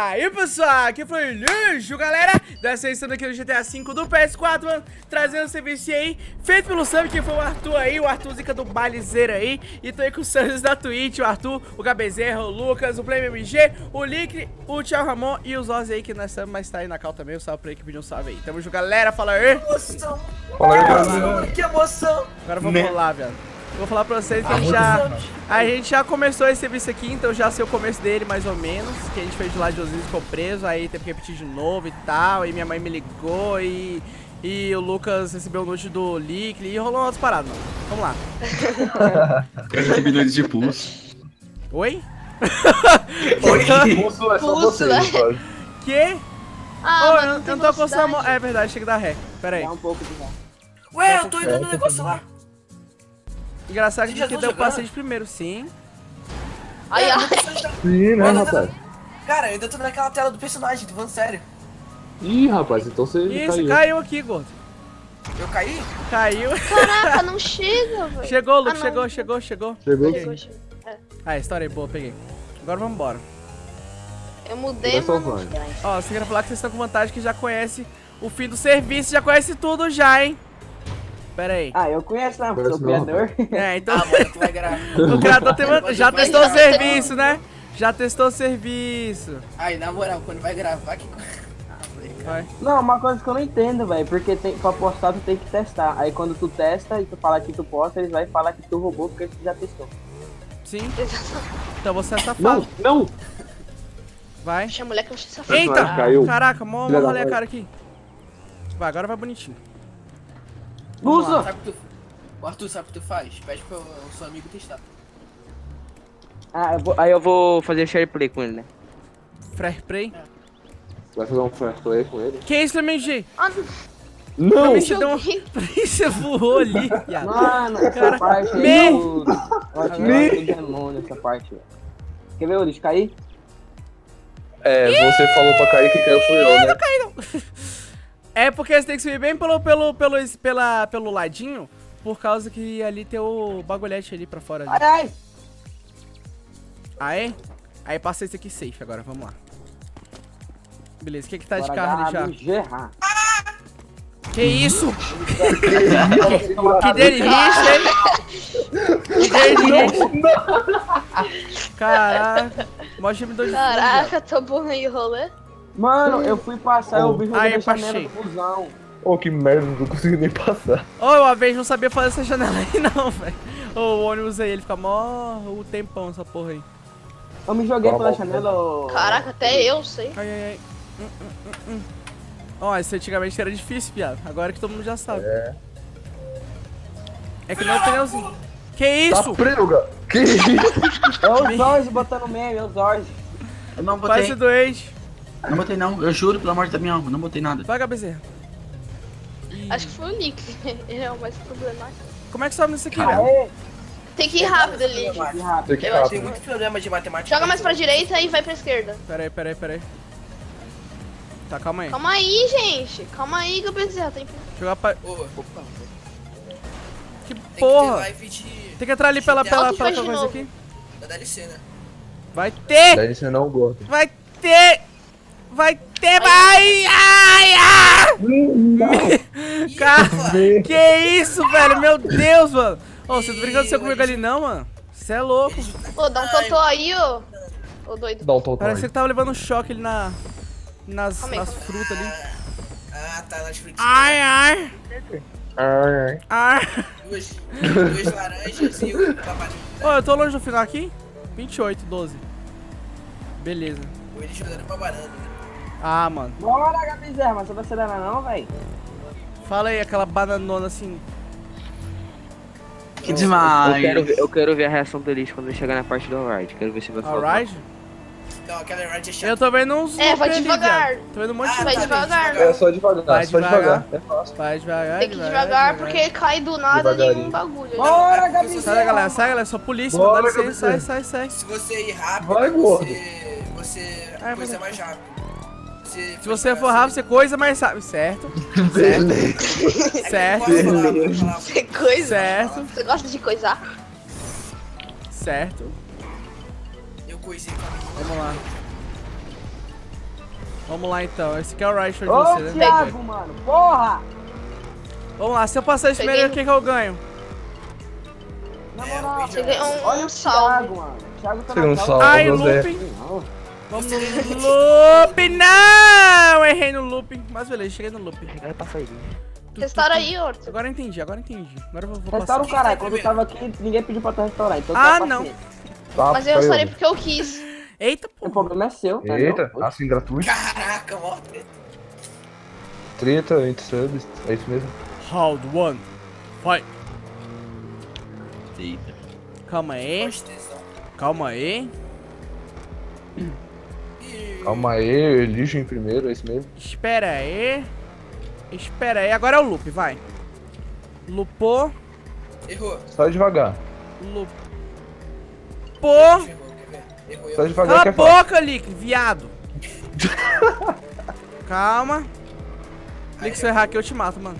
aí, pessoal, aqui foi Lujo, galera, da sessão aqui do GTA V do PS4, mano, trazendo esse serviço aí, feito pelo Sam, que foi o Arthur aí, o Arthurzica do Balizeiro aí, e tô aí com os Santos da Twitch, o Arthur, o Gabezerra, o Lucas, o BlameMG, o Lickley, o Tiago Armão e os Osíris aí, que nós estamos, mas tá aí na cal também, o salve pra ele que pediu um salve aí. Tamo junto, galera, fala aí. Que emoção, que emoção. Agora vamos lá, velho. Vou falar pra vocês que a gente já começou esse serviço aqui, então já sei o começo dele mais ou menos, que a gente fez de lá de Osíris, ficou preso, aí teve que repetir de novo e tal, aí minha mãe me ligou e o Lucas recebeu o note do Lickley e rolou umas paradas, mano. Vamos lá. Eu recebi noite de pulso. Oi? Oi? Pulso é só vocês, pô. Que? Ah, oh, eu não tô acostumado a... É verdade, chega da ré. Pera aí. Dá um pouco de ré. Ué, eu tô indo no negócio lá. Engraçado que a gente deu o passeio de primeiro, sim. Ai, ai. Sim, né, rapaz? Cara, eu ainda tô naquela tela do personagem, tô falando sério. Ih, rapaz, então você caiu. Isso, caiu aqui, gordo. Eu caí? Caiu. Caraca, não chega, velho. Chegou, Luke, chegou. É. Ah, história boa, peguei. Agora vamos embora. Eu mudei, mano. Ó, você quer falar que vocês estão com vantagem, que já conhece o fim do serviço, já conhece tudo já, hein. Pera aí. Ah, eu conheço, não, porque sou o criador. É, então... Ah, mano, vai gravar. O criador tem... já testou o serviço, né? Já testou o serviço. Aí, na moral, quando vai gravar, que... Ah, vai. Não, uma coisa que eu não entendo, velho, porque tem, pra postar tu tem que testar. Aí quando tu testa e tu fala que tu posta, eles vão falar que tu roubou porque tu já testou. Sim. Então você é safado. Não, não! Vai. Deixa a mulher que eu achei safado. Eita! Caiu. Caraca, mó rolê a cara aqui. Vai, agora vai bonitinho. Lusa! O Arthur sabe o que tu faz? Pede pro seu amigo testar. Ah, aí eu vou fazer fair play com ele, né? Fair play? É. Vai fazer um fair play com ele? Que é isso, BlameMG? Ah, não! Você voou ali, viado. Mano, essa parte aí... Eu acho que é um demônio essa parte, velho. Quer ver, Uris, cair? É, você falou pra cair que caiu foi eu, né? Não caí, não! É porque você tem que subir bem pelo ladinho, por causa que ali tem o bagulhete ali pra fora. Ali. Ai, ai. Aê? Aí passa esse aqui safe agora, vamos lá. Beleza, o que que tá agora de carro já? Que isso? Que delícia, hein? Que delícia. Caraca. Mostra me dois. Caraca, tô bom aí o rolê. Mano, eu fui passar, eu vi uma janela do busão. Oh, que merda, não consegui nem passar. Oh, eu uma vez não sabia fazer essa janela aí não, velho. Oh, o ônibus aí, ele fica mó o tempão essa porra aí. Eu me joguei pela janela, ô... Caraca, até eu sei. Ai, ai, ai. Ó, isso antigamente era difícil, piada. Agora que todo mundo já sabe. É. É que não é o pneuzinho. Que isso? Que isso? É o Zorge botando meme, é o Zorge. Eu não botei. Parece doente. Não botei não, eu juro, pelo amor da minha alma, não botei nada. Vai, Gabezerra. Acho que foi o Nick, ele é o mais problemático. Como é que sobe nisso aqui, velho? Tem que ir rápido ali. Tem que ir rápido. Tem muito problema de matemática. Joga mais pra direita e vai pra esquerda. Pera aí. Tá, calma aí. Calma aí, gente. Calma aí, Gabezerra. Tem que... Jogar pra... Opa. Que porra. Tem que entrar ali pela coisa aqui. Vai dar DLC, né? Vai ter! DLC não, gordo. Vai ter! Vai ter mais! Ai, ai! Cara, que isso, velho? Meu Deus, mano! Ô, você tá brincando comigo ali não, mano? Você é louco! Ô, dá um totô aí, ô! Ô, doido! Dá um totô. Parece que tava levando um choque ali nas frutas ali. Ah, tá, nas frutas. Ai, ai! Ai, ai! Duas laranjas e um papalinho. Ô, eu tô longe do final aqui? 28, 12. Beleza. Ele jogando pra banana. Ah, mano. Bora, Gabezerra, mas você vai acelerar não, véi? Fala aí, aquela bananona assim. Que demais. Eu quero ver a reação do lixo quando ele chegar na parte do ride. Quero ver se vai falar. Ride? Não, aquela ride é chata. Eu tô vendo uns... É, vai devagar. Tô vendo um monte de... Vai devagar. É, só devagar. Vai devagar. É fácil. Vai devagar. Tem que ir devagar porque cai do nada nenhum bagulho. Bora, Gabezerra. Sai, galera. Só polícia. Dá licença. Sai. Se você ir rápido, vai, você coisa mais rápido. Se você for rápido, você coisa mais rápido, certo? Certo. Você coisa. Certo. Você gosta de coisar? Certo. Eu coisei. Vamos lá. Vamos lá então, esse aqui é o Raichu de você, né? Ô, Thiago, mano, porra! Vamos lá, se eu passar esse primeiro, o que que eu ganho? Na moral, você ganha um salve. Thiago tá na calma. Ai, Lupin! Vamos no Lupin, não! Errei no Lupin, mas beleza, cheguei no Lupin. Agora passa aí. Restaura aí, Arthur. Agora eu entendi, agora eu entendi. Agora eu vou restaura o caralho, quando eu tava aqui, ninguém pediu pra tu restaurar, então eu tava paciente. Mas eu restaurei porque eu quis. Eita, pô. O problema é seu, tá? Eita, assim, gratuito. Caraca, mó treta. 30, 20 subs, é isso mesmo. Round 1, vai. Eita. Calma aí. Calma aí. Calma aí, eu elijo em primeiro, é isso mesmo. Espera aí. Espera aí, agora é o loop, vai. Lupou. Errou. Só devagar. Lupou. Errou. Só devagar. Cala a boca, Lickley, viado. Calma. Lickley, se eu errar aqui eu te mato, mano.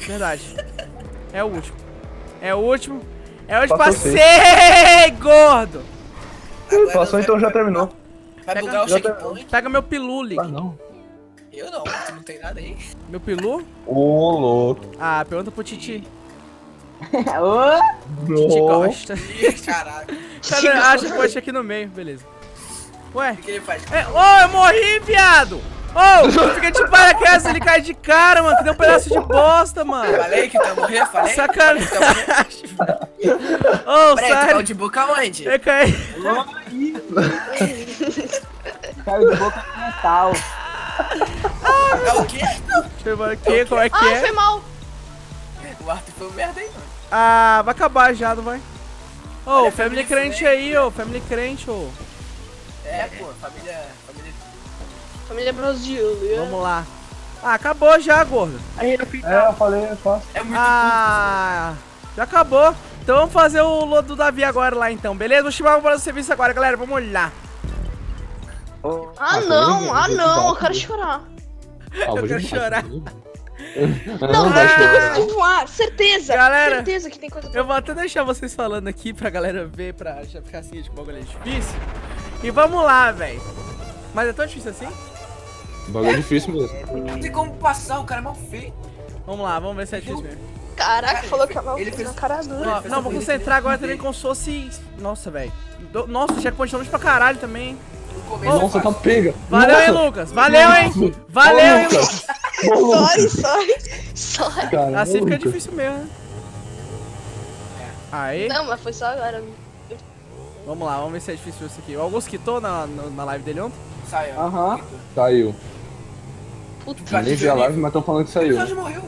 Verdade. É o último. É o último. É hoje passei, gordo. Passou, então já terminou. Vai bugar o checkpoint? Pega meu pilu, Lickley. Ah, não. Eu não, não tem nada aí. Meu pilu? Ô, louco. Ah, pergunta pro Titi. Ô! Titi gosta. Caraca. Acha que pode aqui no meio, beleza. Ué? O que ele faz? Ô, eu morri, viado! Ô, fica de paraquedas, ele cai de cara, mano, que deu um pedaço de bosta, mano. Falei que tá morrendo, falei. Sacanagem. Ô, sai. Caiu de boca onde? Eu caí. Caiu de boca no metal. Ah, é o quê? O quê? Como é que é? Ah, foi mal. O Arthur foi um merda aí, mano. Ah, vai acabar já, não vai? Ô, oh, family crente aí, ô. Family crente, ô. É, pô, família... Família brasileira. Vamos lá. Ah, acabou já, gordo. Aí, eu falei, eu faço. É muito difícil. Já acabou. Então vamos fazer o lodo do Davi agora lá, então, beleza? Vou chamar para o serviço agora, galera. Vamos olhar. Oh, ah não, eu quero chorar. Eu quero chorar. Não, mas tem coisa de voar, certeza. Galera, certeza que tem coisa de voar. Eu vou até deixar vocês falando aqui pra galera ver, pra já ficar assim, tipo, bagulho é difícil. E vamos lá, velho. Mas é tão difícil assim? O bagulho é difícil mesmo. Não tem como passar, o cara é mal feito. Vamos lá, vamos ver se é difícil mesmo. Caraca, falou que é mal feito na cara dura. Não, vou concentrar agora também como se fosse... Nossa, velho. Nossa, checkpoint tá longe pra caralho também. Nossa, tá pega. Valeu, hein, Lucas. Valeu, hein. Valeu, hein, Lucas. Sorry. Assim fica difícil mesmo, né? Aí. Não, mas foi só agora. Vamos lá, vamos ver se é difícil isso aqui. O Augusto quitou na live dele ontem? Saiu. Aham. Saiu. Puta. Nem vi a live, mas tão falando que saiu. Ele já morreu.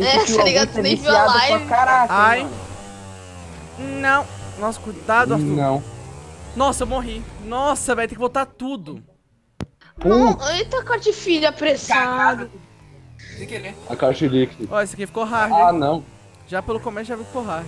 É, tá ligado? Tu nem viu a live. Ai. Não. Nossa, cuidado, Arthur. Não. Nossa, eu morri. Nossa, velho, tem que voltar tudo. Não, eita, cartilha apressado. Sem querer. A caixa de líquido. Ó, esse aqui ficou hard. Ah, hein? Não. Já pelo começo já ficou hard.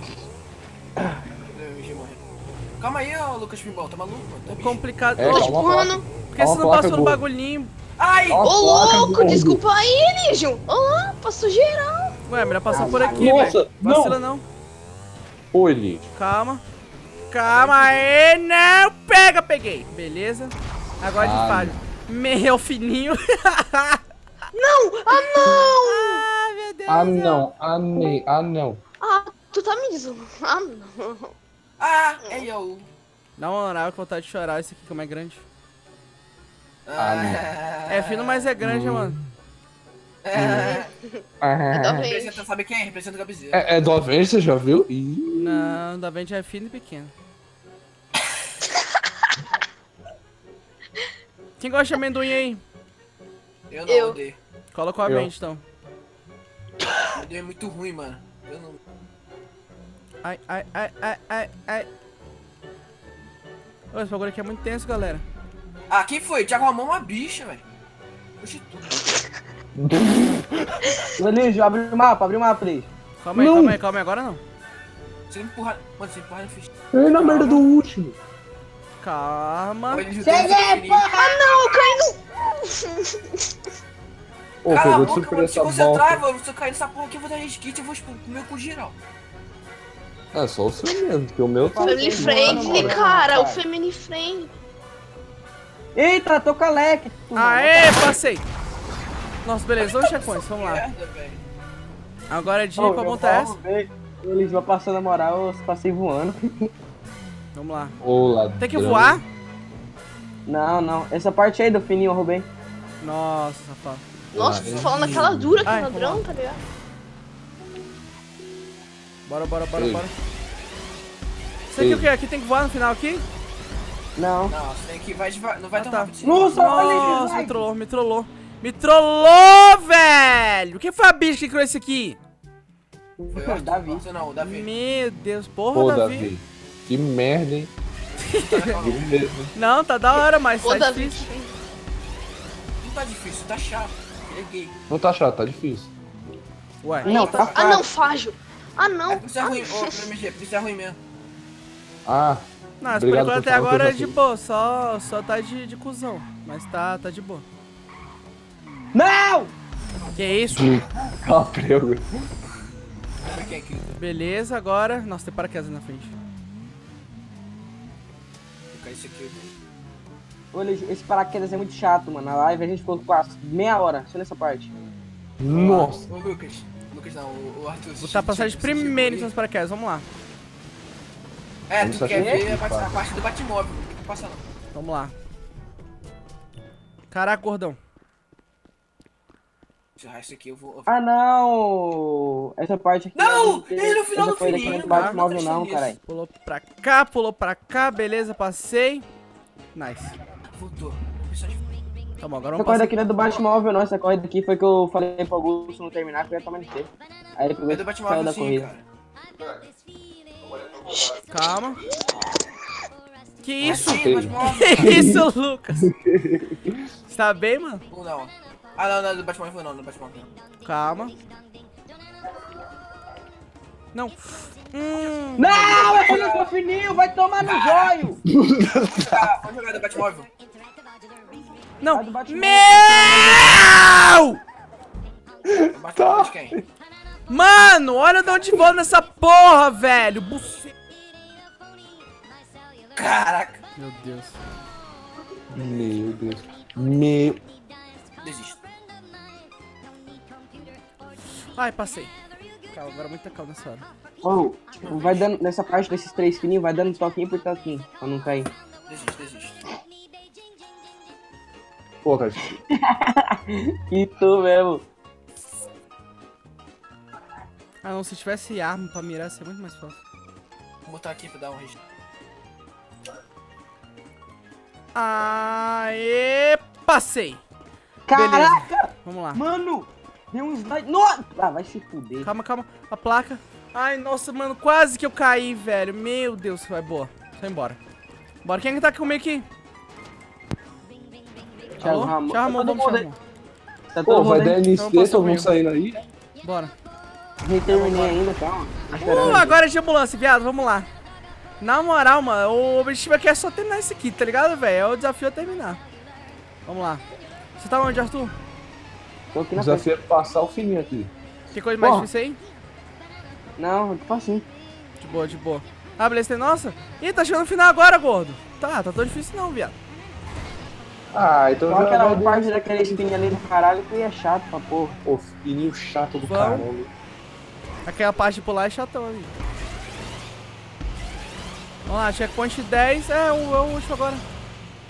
Calma aí, ó, Lucas Pinball, tá maluco? Tá complicado. É, tô empurrando. Por que você não passou no bagulhinho? Ai, ô louco, desculpa aí, Lígio. Ô lá, passou geral. Ué, melhor passar por aqui, velho. Nossa, não. Vacila não. Oi, Lígio. Calma. Calma aí, não pega, peguei. Beleza, agora de falha. Meu fininho. Não, ah não. Ah, meu Deus. Ah não, ah não, ah não. Ah, tu tá me dizendo, ah não. Ah, é eu. Dá uma moral que vontade de chorar esse aqui, como é grande. Ah, não. É fino, mas é grande, mano. É da Vente. Você sabe quem? Representa o Gabezerra. É da Vente, você já viu? Não, da Vente é fino e pequeno. Quem gosta de amendoim aí? Eu não, odeio. Coloca o Vente então. Amendoim é muito ruim, mano. Eu não. Ai, ai, ai, ai, ai, ai. Esse bagulho aqui é muito tenso, galera. Ah, quem foi? Tiago Armão é uma bicha, velho. Puxa tudo. Lanísio, abre o mapa, Lígio. Calma aí, agora não. Você empurra. Mano, você empurra na ficha. Eu na merda do último. Calma. Cheguei, porra! Ah não, caindo! Ô, pegou de surpresa essa bola. Se eu cair nessa porra aqui, eu vou dar resquite e vou comer com geral. É só o seu mesmo, porque o meu tá. Family Friendly, cara, o Femini Friendly. Eita, tô com a leque. Aê, passei. Nossa, beleza, dois checkpoints, vamos lá. Agora é de ir pra montar essa. Eles vão passando a moral, eu passei voando. Vamos lá. Olá, tem que voar? Não, não. Essa parte aí do fininho eu roubei. Nossa, rapaz. Nossa, tô falando aquela dura aqui, ladrão, tá ligado? Bora, bora, bora, bora. Isso aqui o que? Aqui tem que voar no final aqui? Não. Não, tem que vai devagar. Não vai tão rápido. Nossa, me trollou, me trollou. Me trollou, velho! Quem foi a bicha que criou esse aqui? Foi o Davi. Não, o Davi. Meu Deus, porra, o Davi. Davi. Que merda, hein? Não, tá da hora, mas tá difícil. Não tá difícil, tá chato. Peguei. Não tá chato, tá difícil. Ué. Não, tá fácil. Ah, não, Fágio. Ah, não. É, isso é ruim, ô, BlameMG, isso é ruim mesmo. Ah. Não, por enquanto até agora é de boa, só tá de cuzão. Mas tá de boa. Não! Que isso? Calma, prego. Beleza, agora... Nossa, tem paraquedas na frente. Olha, esse paraquedas é muito chato, mano. Na live a gente ficou quase meia hora, só nessa parte. Nossa! O Lucas. Lucas não, o Arthur. Vou estar passando de primeiro nos paraquedas, vamos lá. É, tu quer ver a parte do Batmóvel. Não passa não. Vamos lá. Caraca, gordão. Isso aqui eu vou... Ah, não! Essa parte aqui... Não! Ele no final do fininho! Não bate móvel não, caralho. Pulou pra cá, beleza, passei. Nice. Voltou. Tá bom, agora vamos passar. Essa corrida aqui não é do Batmóvel não, essa corrida aqui foi que eu falei pro Augusto não terminar, que eu ia tomar de tempo. Aí ele pegou e saiu da corrida. Calma. Que isso? Que isso, Lucas? Você tá bem, mano? Não. Ah, não, não, do Batmóvel não, do Batmóvel não. Calma. Não. Não, eu não sou fininho, vai tomar no joio. Vamos jogar do Batmóvel. Não. Do Batmóvel. Meu! Do Batmóvel de quem? Mano, olha de onde vou nessa porra, velho. Caraca. Meu Deus. Meu Deus. Meu... Desisto. Ai, passei. Calma, agora muita calma nessa hora. Oh, vai dando nessa parte desses três fininhos, vai dando toquinho por toquinho, pra não cair. Desisto, desisto. Pô, cara. E tu mesmo. Ah não, se tivesse arma pra mirar, seria muito mais fácil. Vou botar aqui pra dar um risco. Aê, passei. Caraca! Beleza. Vamos lá. Mano, deu um slide. Nossa! Ah, vai se fuder. Calma, calma. A placa. Ai, nossa, mano. Quase que eu caí, velho. Meu Deus. Vai, boa. Só embora. Bora. Quem é que tá comigo aqui? Tiago Armão. Tiago Armão. Pô, vai dar NC, só vão saindo aí. Bora. Nem terminei ainda, calma. Agora é de ambulância, viado. Vamos lá. Na moral, mano, o objetivo aqui é só terminar isso aqui, tá ligado, velho? É o desafio é terminar. Vamos lá. Você tá onde, Arthur? Tô aqui na frente. O desafio é passar o fininho aqui. Tem coisa mais difícil aí? Não, eu tô facinho. De boa, de boa. Ah, beleza, tem nossa? Ih, tá chegando no final agora, gordo. Tá tão difícil não, viado. Ah, então já... Só aquela parte daquele fininho ali do caralho que é chato pra porra. Pô, fininho chato do caralho. Aquela parte de pular é chatão, amigo. Vamos lá, checkpoint 10. É o último agora.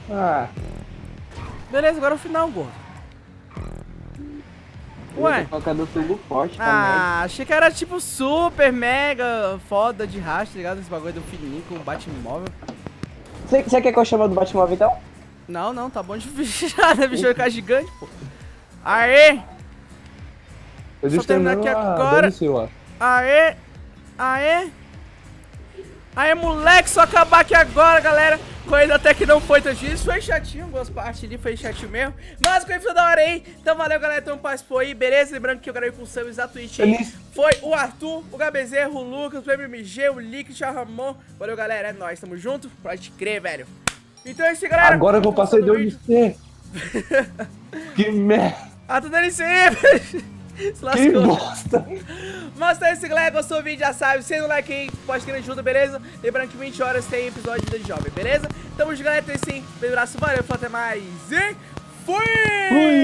Ah... Beleza, agora é o final, gordo. Ué? Ah, achei que era tipo super, mega, foda de racha, tá ligado? Esse bagulho do fininho com o Batmóvel. Você quer que eu chame do Batmóvel, então? Não, não, tá bom de fechar, né? Bicho vai ficar gigante, pô. Aê! Só terminar aqui agora. Aê! Aê! Aê, moleque, só acabar aqui agora, galera. Coisa até que não foi tão difícil, foi chatinho, algumas partes ali foi chatinho mesmo, mas o que foi da hora aí, então valeu galera, então participou aí, beleza? Lembrando que eu gravei com o Samus da Twitch aí, foi o Arthur, o Gabezerra, o Lucas, o BlameMG, o Lickley, o Ramon, valeu galera, é nóis, tamo junto, pode crer, velho. Então é isso galera. Agora eu vou passar de onde ser. Que merda. Ah, tudo isso aí, velho. Que bosta! Mas é isso, galera. Gostou do vídeo, já sabe. Sendo o like aí, posta aqui junto, beleza? Lembrando que 20 horas tem episódio de Vida de Jovem, beleza? Tamo junto, galera. Tem sim. Beijo, abraço, valeu, até mais. E fui!